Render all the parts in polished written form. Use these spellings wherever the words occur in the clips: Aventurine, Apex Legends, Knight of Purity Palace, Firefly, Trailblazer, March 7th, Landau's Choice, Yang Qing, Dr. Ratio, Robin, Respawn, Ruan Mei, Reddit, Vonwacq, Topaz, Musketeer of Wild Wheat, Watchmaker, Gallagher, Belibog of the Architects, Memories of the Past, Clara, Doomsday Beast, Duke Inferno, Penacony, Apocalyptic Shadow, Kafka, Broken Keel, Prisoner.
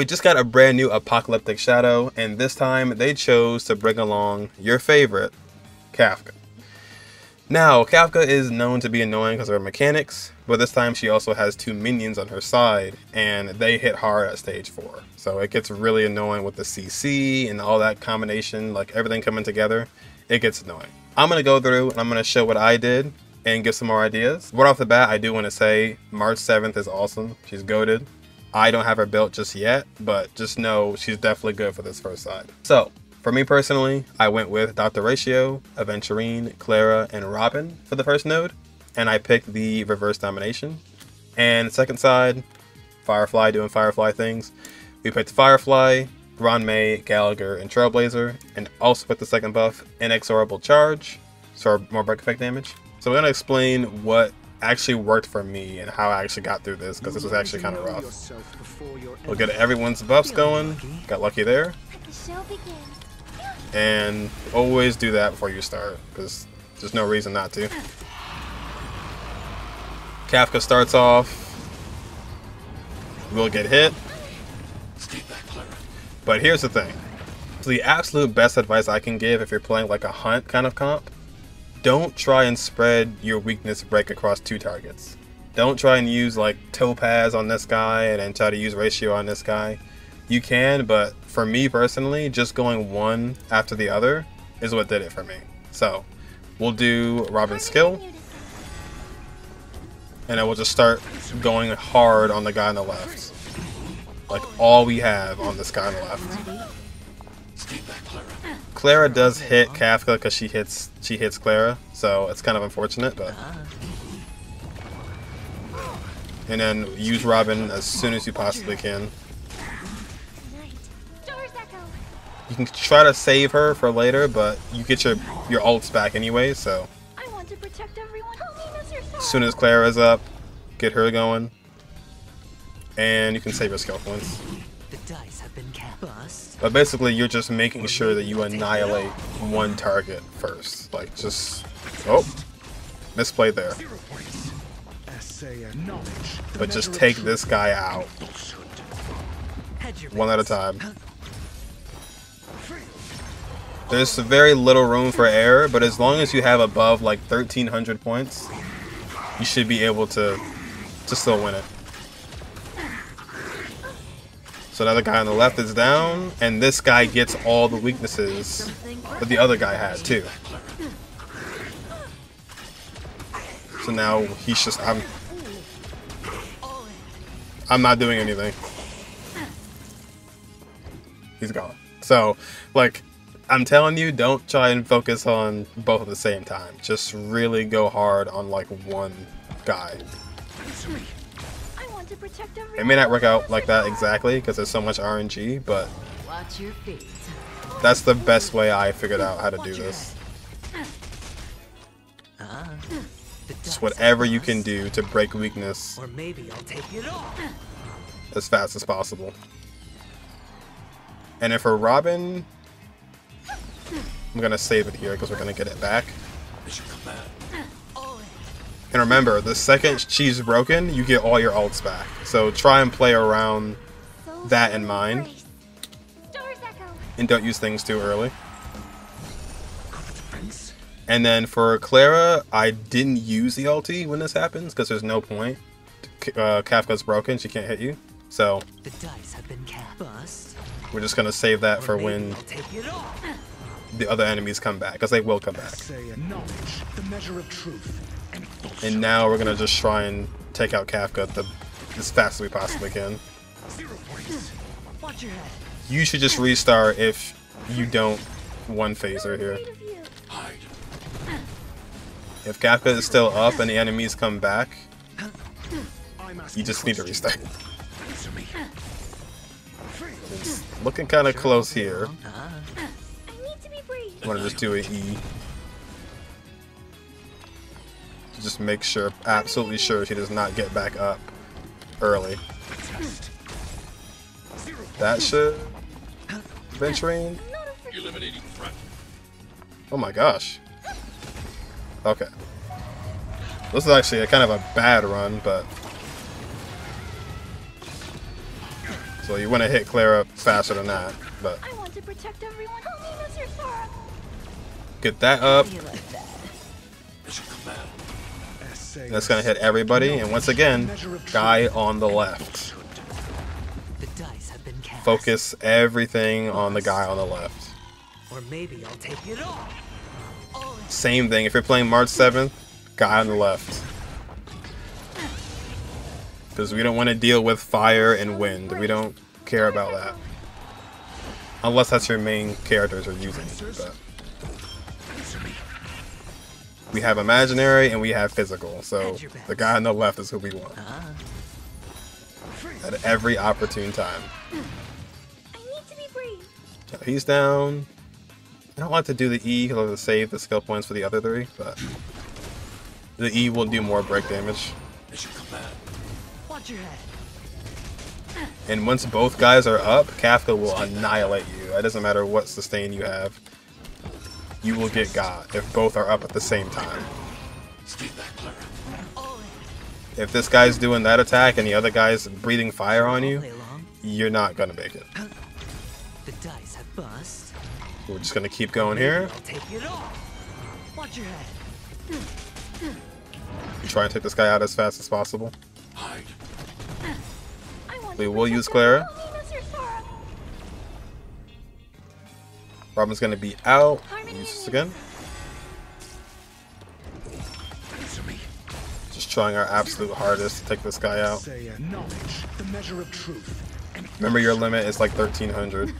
we just got a brand new apocalyptic shadow, and this time they chose to bring along your favorite, Kafka. Now, Kafka is known to be annoying because of her mechanics, but this time she also has two minions on her side, and they hit hard at stage 4. So it gets really annoying with the CC and all that combination, like everything coming together. It gets annoying. I'm going to go through and I'm going to show what I did and give some more ideas. Right off the bat, I do want to say March 7th is awesome. She's goated. I don't have her built just yet, but just know she's definitely good for this first side. So for me personally, I went with Dr. Ratio, Aventurine, Clara, and Robin for the first node, and I picked the reverse domination. And second side, Firefly doing Firefly things. We picked Firefly, Ruan Mei, Gallagher, and Trailblazer, and also put the second buff, Inexorable Charge, so more break effect damage. So we're going to explain what actually worked for me and how I actually got through this, because this was actually kind of rough. We'll get everyone's buffs going. Got lucky there. And always do that before you start, because there's no reason not to. Kafka starts off. We'll get hit. But here's the thing. So the absolute best advice I can give if you're playing like a hunt kind of comp, don't try and spread your weakness break across two targets. Don't try and use like Topaz on this guy and then try to use Ratio on this guy. You can, but for me personally, just going one after the other is what did it for me. So we'll do Robin's skill, and then we'll just start going hard on the guy on the left. Like all we have on this guy on the left. Clara does hit Kafka because she hits Clara, so it's kind of unfortunate, but. And then use Robin as soon as you possibly can. You can try to save her for later, but you get your ults back anyway, so. As soon as Clara's up, get her going. And you can save your skill points. But basically, you're just making sure that you annihilate one target first. Like, just... Oh! Misplayed there. But just take this guy out. One at a time. There's very little room for error, but as long as you have above, like, 1,300 points, you should be able to still win it. So now the guy on the left is down, and this guy gets all the weaknesses that the other guy had, too. So now he's just... I'm not doing anything. He's gone. So, like, I'm telling you, don't try and focus on both at the same time. Just really go hard on, like, one guy. It may not work out like that exactly because there's so much RNG, but that's the best way I figured out how to do this. Just whatever you can do to break weakness as fast as possible. And then for Robin, I'm going to save it here because we're going to get it back. And remember, the second she's broken, you get all your ults back. So try and play around that in mind. And don't use things too early. And then for Clara, I didn't use the ulti when this happens because there's no point. Kafka's broken, she can't hit you. So we're just going to save that for when the other enemies come back, because they will come back. And now we're gonna just try and take out Kafka as fast as we possibly can. You should just restart if you don't one phaser here. If Kafka is still up and the enemies come back, you just need to restart. It's looking kind of close here. I'm gonna just do an E. Just make sure, absolutely sure, she does not get back up early. That shit. Venturing. Oh my gosh. Okay. This is actually a kind of a bad run, but so you want to hit Clara faster than that. But I want to protect everyone. Get that up. That's gonna hit everybody, and once again, guy on the left. Focus everything on the guy on the left. Or maybe I'll take it all. Same thing. If you're playing March 7th, guy on the left. Because we don't want to deal with fire and wind. We don't care about that. Unless that's your main characters are using. But we have imaginary and we have physical. So the guy on the left is who we want. At every opportune time. Now he's down. I don't want to do the E because I'll have to save the skill points for the other three, but the E will do more break damage. And once both guys are up, Kafka will annihilate you. It doesn't matter what sustain you have. You will get got if both are up at the same time. If this guy's doing that attack and the other guy's breathing fire on you, you're not gonna make it. We're just gonna keep going here. Try and take this guy out as fast as possible. We will use Clara. Robin's gonna be out. Use this again. Just trying our absolute hardest to take this guy out. Remember your limit is like 1300.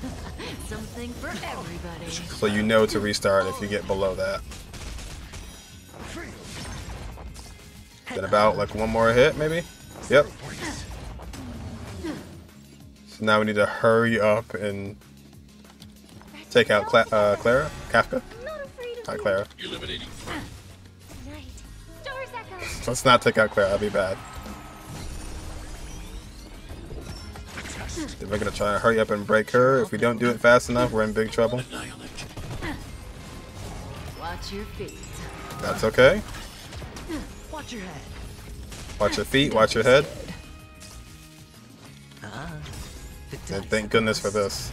Something for everybody. So you know to restart if you get below that. Then about like one more hit maybe? Yep. So now we need to hurry up and take out Clara? Kafka? Not Clara. Let's not take out Clara, that'd be bad. We're gonna try and hurry up and break her. If we don't do it fast enough, we're in big trouble. Watch your feet. That's okay. Watch your head. Watch your feet, watch your head. And thank goodness for this.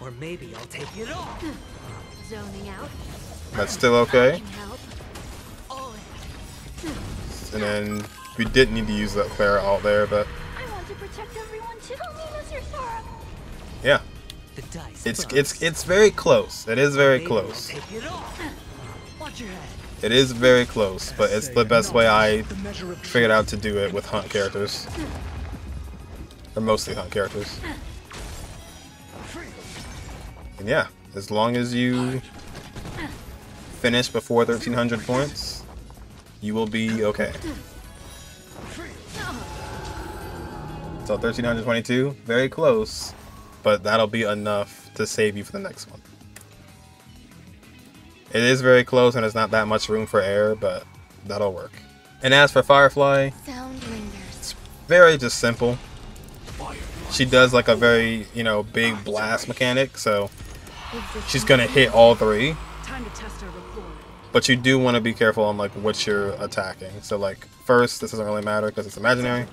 Or maybe I'll take it all. Zoning out. That's still okay. And then we didn't need to use that Clara alt there, but yeah, it's very close. It is very close. It is very close, but it's the best way I figured out to do it with hunt characters, or mostly hunt characters. And yeah, as long as you finish before 1300 points, you will be okay. So 1322, very close, but that'll be enough to save you for the next one. It is very close and there's not that much room for error, but that'll work. And as for Firefly, it's very just simple. She does like a very, you know, big blast mechanic, so she's gonna hit all three. But you do want to be careful on like what you're attacking. So like first, this doesn't really matter because it's imaginary.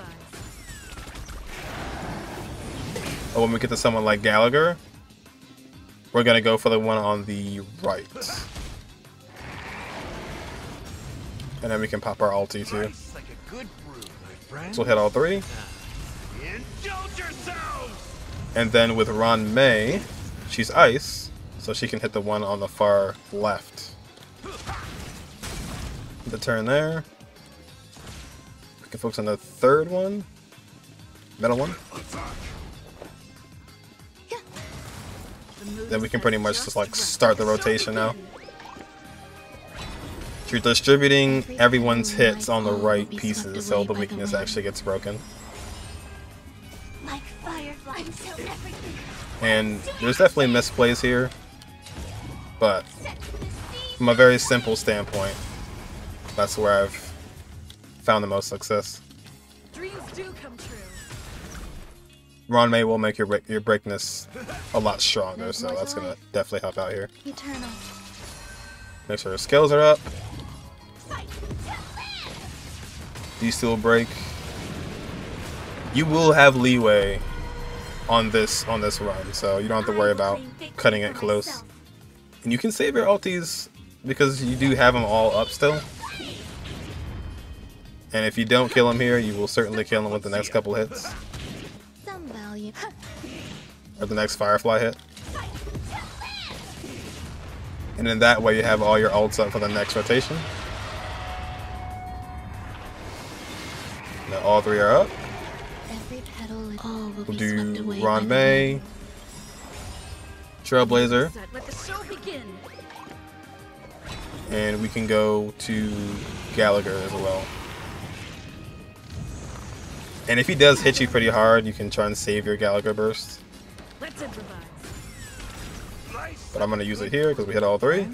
But when we get to someone like Gallagher, we're gonna go for the one on the right. And then we can pop our ulti too. So we'll hit all three. And then with Ruan Mei, she's ice, so she can hit the one on the far left. The turn there. We can focus on the third one. Middle one. Then we can pretty much just like start the rotation now. You're distributing everyone's hits on the right pieces, so the weakness actually gets broken. And there's definitely misplays here, but from a very simple standpoint, that's where I've found the most success. Ruan Mei will make your breakness a lot stronger, so that's gonna definitely help out here. Make sure her skills are up. These two will break. You will have leeway on this run, so you don't have to worry about cutting it close. And you can save your ultis because you do have them all up still. And if you don't kill him here, you will certainly kill him with the next couple hits. Or the next Firefly hit. And in that way, you have all your ults up for the next rotation. Now all three are up. We'll do Ruan Mei, Trailblazer, and we can go to Gallagher as well. And if he does hit you pretty hard, you can try and save your Gallagher burst. But I'm going to use it here because we hit all three.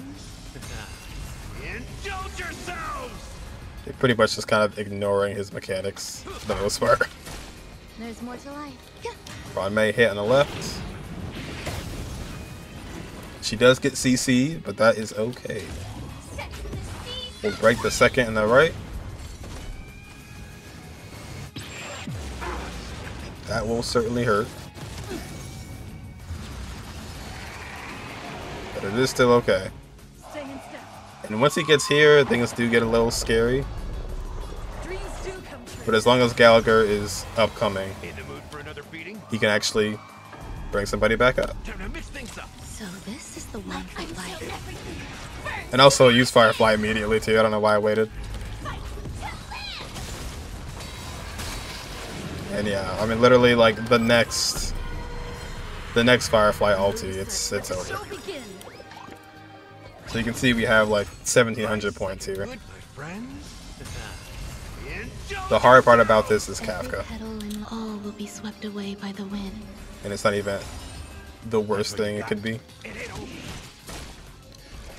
They're pretty much just kind of ignoring his mechanics for the most part. There's more to life. Yeah. Ruan Mei hit on the left. She does get CC'd, but that is okay. We'll break the second and the right. That will certainly hurt. But it is still okay. And once he gets here, things do get a little scary. But as long as Gallagher is upcoming, he can actually bring somebody back up. So this is the one I like. And also use Firefly immediately too. I don't know why I waited. And yeah, I mean literally like the next Firefly ulti, it's over. So you can see we have like 1,700 points here. The hard part about this is Kafka. All will be swept away by the wind. And it's not even the worst thing it could be.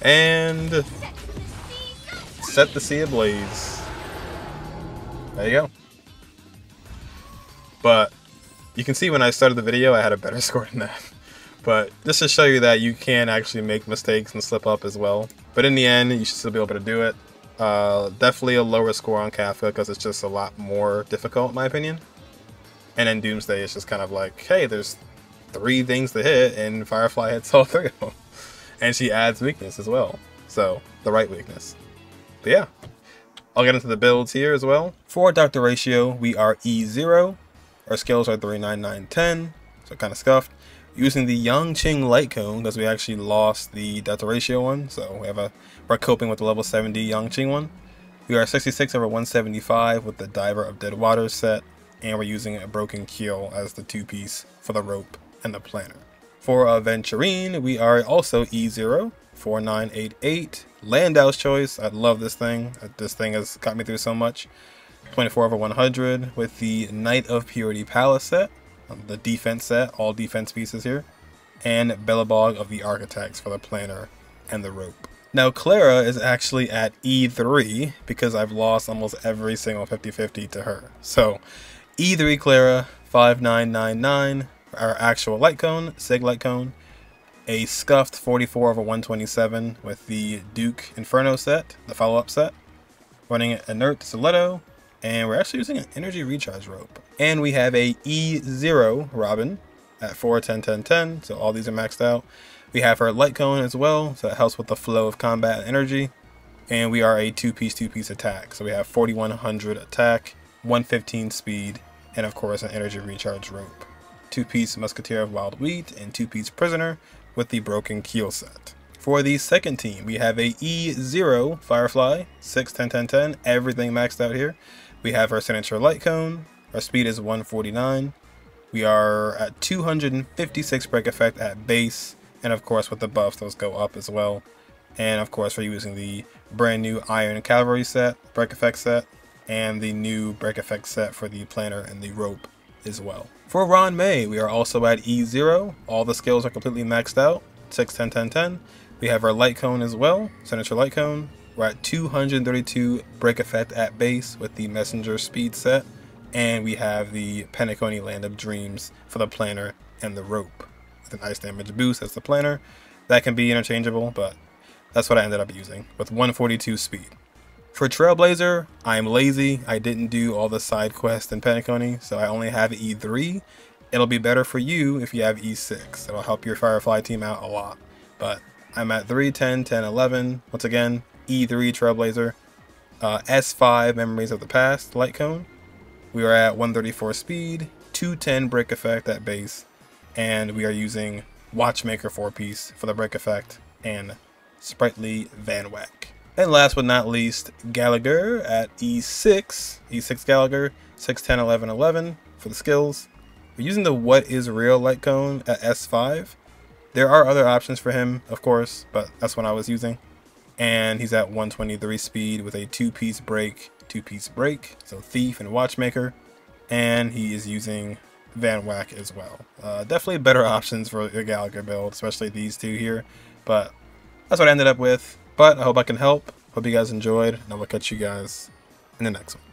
And set the sea ablaze. There you go. But you can see when I started the video, I had a better score than that. But just to show you that you can actually make mistakes and slip up as well. But in the end, you should still be able to do it. Definitely a lower score on Kafka because it's just a lot more difficult in my opinion. And then Doomsday is just kind of like, hey, there's three things to hit and Firefly hits all three of them. And she adds weakness as well. So the right weakness. But yeah, I'll get into the builds here as well. For Dr. Ratio, we are E0. Our skills are 3, 9, 9, 10. So kind of scuffed. Using the Yang Qing light cone because we actually lost the Dr. Ratio one, so we're coping with the level 70 Yang Qing one. We are 66 over 175 with the Diver of Dead Waters set, and we're using a Broken Keel as the two-piece for the rope and the planner. For Aventurine, we are also E0, 4988. Landau's Choice, I love this thing. This thing has got me through so much. 24 over 100 with the Knight of Purity Palace set. The defense set, all defense pieces here, and Belibog of the Architects for the planner and the rope. Now Clara is actually at E3 because I've lost almost every single 50-50 to her. So E3 Clara, 5999, our actual light cone, Sig light cone, a scuffed 44 over 127 with the Duke Inferno set, the follow-up set, running inert stiletto, and we're actually using an energy recharge rope. And we have a E0 Robin at 4, 10, 10, 10. So all these are maxed out. We have her light cone as well. So it helps with the flow of combat and energy. And we are a two-piece attack. So we have 4100 attack, 115 speed, and of course an energy recharge rope. Two-piece Musketeer of Wild Wheat and two-piece Prisoner with the Broken Keel set. For the second team, we have a E0 Firefly, 6, 10, 10, 10. Everything maxed out here. We have her signature light cone. Our speed is 149. We are at 256 break effect at base. And of course with the buffs, those go up as well. And of course we're using the brand new Iron Cavalry set, break effect set, and the new break effect set for the planner and the rope as well. For Ruan Mei, we are also at E0. All the skills are completely maxed out. 6, 10, 10, 10. We have our light cone as well, signature light cone. We're at 232 break effect at base with the messenger speed set. And we have the Penacony Land of Dreams for the planner and the rope. With an ice damage boost as the planner. That can be interchangeable, but that's what I ended up using with 142 speed. For Trailblazer, I'm lazy. I didn't do all the side quests in Penacony, so I only have E3. It'll be better for you if you have E6. It'll help your Firefly team out a lot. But I'm at 3, 10, 10, 11. Once again, E3 Trailblazer. S5 Memories of the Past Light Cone. We are at 134 speed, 210 break effect at base, and we are using Watchmaker 4-piece for the break effect and Sprightly Vonwacq. And last but not least, Gallagher at E6. E6 Gallagher, 6, 10, 11, 11 for the skills. We're using the What is Real Light Cone at S5. There are other options for him, of course, but that's what I was using. And he's at 123 speed with a 2-piece break, 2-piece break. So Thief and Watchmaker. And he is using Vonwacq as well. Definitely better options for your Gallagher build, especially these two here. But that's what I ended up with. But I hope I can help. Hope you guys enjoyed. And I will catch you guys in the next one.